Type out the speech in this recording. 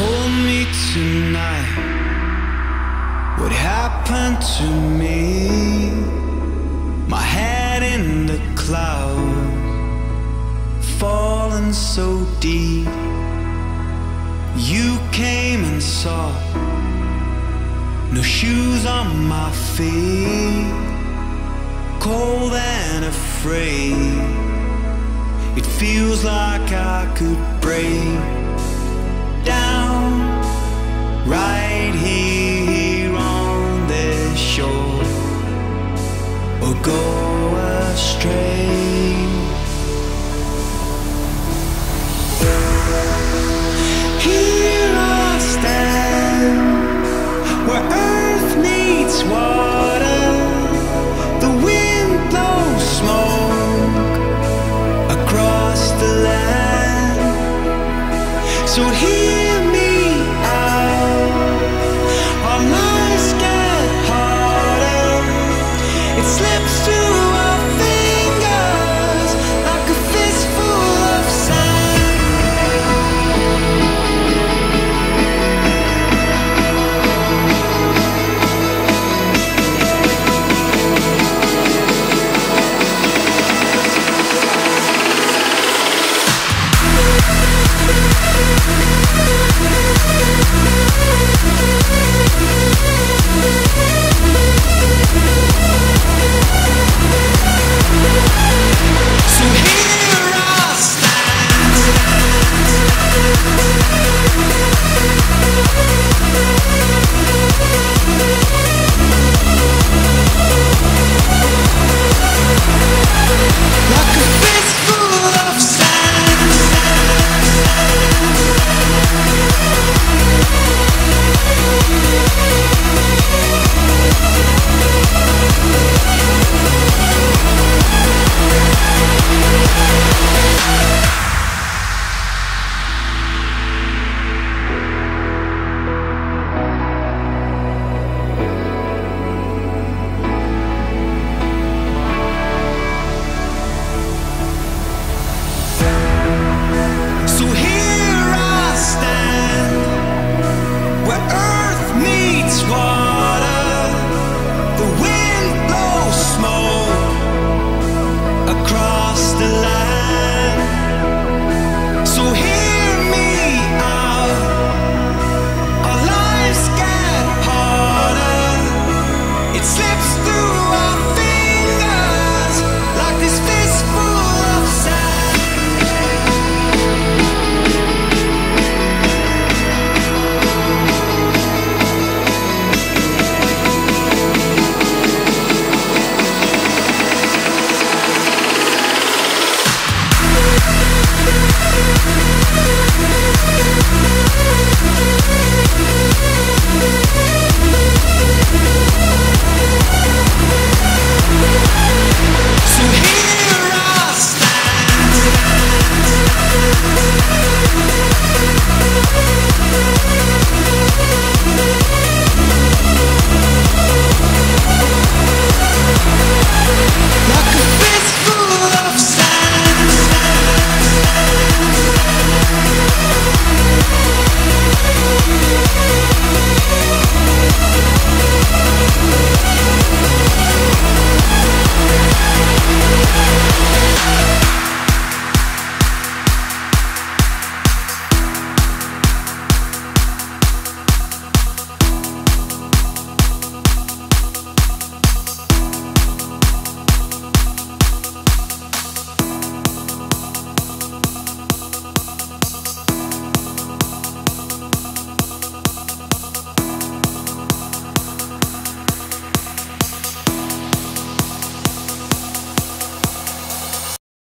Hold me tonight. What happened to me? My head in the clouds, falling so deep. You came and saw, no shoes on my feet, cold and afraid. It feels like I could break down right here on this shore, or go astray. Here I stand, where earth meets water. The wind blows smoke across the land. So hear me out, our lives get harder. It's slipping.